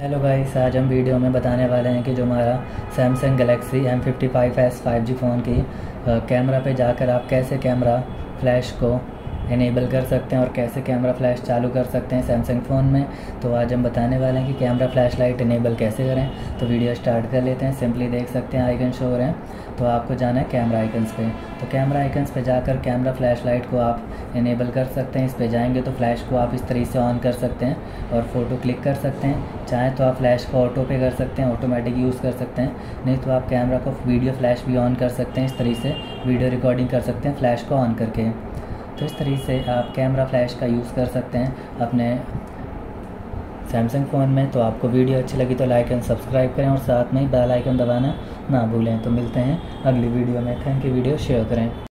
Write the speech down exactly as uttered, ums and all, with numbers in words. Hello guys, आज हम video में बताने वाले हैं कि जो हमारा Samsung Galaxy M fifty five S five G phone की कैमरा पे जाकर आप कैसे कैमरा फ्लैश को इनेबल कर सकते हैं और कैसे कैमरा फ्लैश चालू कर सकते हैं सैमसंग फ़ोन में। तो आज हम बताने वाले हैं कि कैमरा फ्लैश लाइट इनेबल कैसे करें। तो वीडियो स्टार्ट कर लेते हैं। सिंपली देख सकते हैं आइकन शो हो रहे हैं, तो आपको जाना है कैमरा आइकन्स पे। तो कैमरा आइकन्स पे जाकर कैमरा फ्लैश लाइट को आप इनेबल कर सकते हैं। इस पर जाएँगे तो फ्लैश को आप इस तरीके से ऑन कर सकते हैं और फ़ोटो क्लिक कर सकते हैं। चाहें तो आप फ्लैश को ऑटो पे कर सकते हैं, ऑटोमेटिक यूज़ कर सकते हैं। नहीं तो आप कैमरा को वीडियो फ्लैश भी ऑन कर सकते हैं। इस तरीके से वीडियो रिकॉर्डिंग कर सकते हैं फ्लैश को ऑन करके। तो इस तरीके से आप कैमरा फ्लैश का यूज़ कर सकते हैं अपने सैमसंग फ़ोन में। तो आपको वीडियो अच्छी लगी तो लाइक एंड सब्सक्राइब करें और साथ में ही बेल आइकन दबाना ना भूलें। तो मिलते हैं अगली वीडियो में। Thank you. वीडियो शेयर करें।